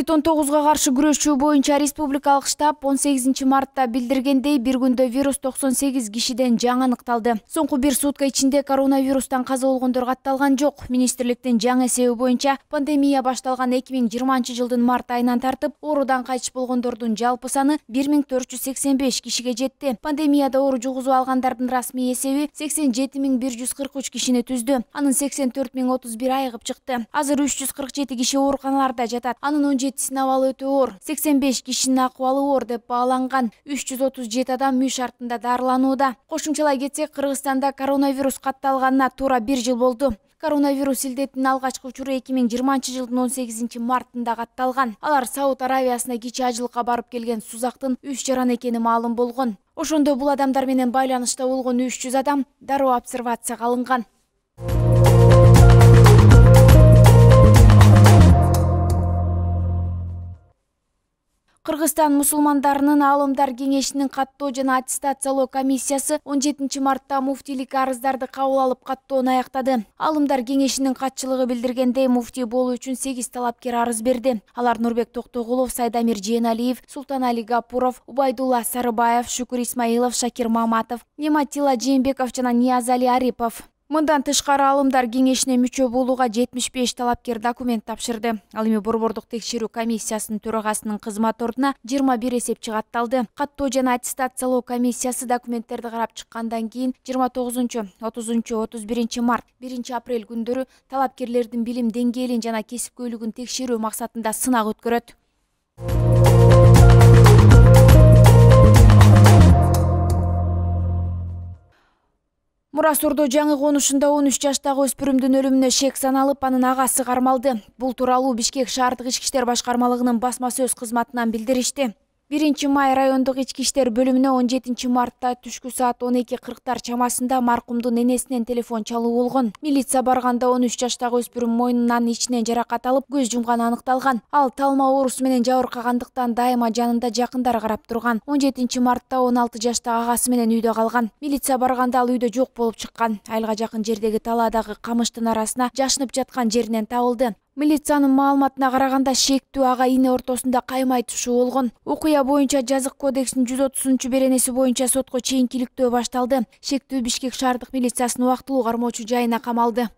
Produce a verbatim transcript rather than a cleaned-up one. ковид он тогузга каршы күрөшүү боюнча республикалык штаб он сегизинчи мартта билдиргендей, бир күндө вирус токсон сегиз кишиден жаңы аныкталды. Соңку бир сутка ичинде коронавирустан каза болгондор катталган жок. Министрликтин жаңы эсеби боюнча пандемия башталган эки миң жыйырманчы жылдын март айынан тартып оорудан кайтыш болгондордун жалпы саны бир миң төрт жүз сексен беш кишиге жетти. Пандемияда оору жугузу алгандардын расмий эсеби сексен жети миң бир жүз кырк үч кишини түздү. Анын сексен төрт миң отуз бир айыгып чыкты. Азыр үч жүз кырк жети киши ооруканаларда жатат. Анын он жетисинин абалы өтө оор, сексен беш кишинин акыбалы оор деп бааланган. Үч жүз отуз жети адам үй шартында дарыланууда. Кошумчалай кетсек, Кыргызстанда коронавирус катталганына туура бир жыл болду. Коронавирус илдетинин алгачкы учуру эки миң жыйырманчы жылдын он сегизинчи мартында катталган. Алар Сауд Арабиясына кичи ажылыкка барып келген сузактын үч жаран экени маалым болгон. Ошондо бул адамдар менен байланышта болгон үч жүз адам дароо обсервацияга алынган. Кыргызстан мусульмандарынын Алымдар Генешинин каттоо жана аттестациялоо комиссиясы он жетинчи мартта муфтилик арыздарды кабыл алып каттоону аяктады. Алымдар Генешинин катчылыгы билдиргендей, муфти болуу үчүн сегиз талапкер арыз берди. Алар Нурбек Токтуғулов, Сайдамир Джейн Алиев, Султан Али Гапуров, Убайдула Сарабаев, Шукурисмаилов, Шакир Маматов, Нематила Джейнбеков, Чана Ниазали Арипов. Мындан тышкары Алымдар Кеңешине мүчө болууга жетимиш беш талапкер документ тапшырды. Ал эми борбордук текшерүү комиссиясынын төрагасынын кызмат ордуна жыйырма бир эсепчи катталды. Каттоо жана аттестациялоо комиссиясы документтерди карап чыккандан кийин жыйырма тогузунчу, отузунчу, отуз биринчи март, биринчи апрель күндөрү талапкерлердин билим деңгээлин жана кесипкөйлүгүн текшерүү максатында сынак өткөрөт. Мурасордо жаңы конушунда он үч жаштагы өспүрүмдүн өлүмүнө шек саналып, анын агасы кармалды. Бул тууралуу Бишкек шаардык ички иштер башкармалыгынын басма сөз кызматынан билдиришти. биринчи май райондук ички иштер бөлүмүнө он жетинчи мартта түшкү саат он эки кырктар чамасында маркумдун энесинен телефон чалуу болгон. Милиция барганда он үч жаштагы өспүрүм мойнунан ичинен жаракат алып, көз жумганы аныкталган. Ал талма оорусу менен жабыркагандыктан дайыма жанында жакындары карап турган. он жетинчи мартта он алты жаштагы агасы менен үйдө калган. Милиция барганда ал үйдө жок болуп чыккан. Айылга жакын жердеги талаадагы камыштын арасына жашынып жаткан жеринен табылды. Милициянын маалыматына караганда, шектүү ага ине ортосунда каймай тушуу болгон. Окуя боюнча Жазык кодексинин жүз отузунчу беренеси боюнча сотко чейинкиликтөө башталды. Шектүү Бишкек шаардык милициясынын убактылуу кармоочу жайына камалды.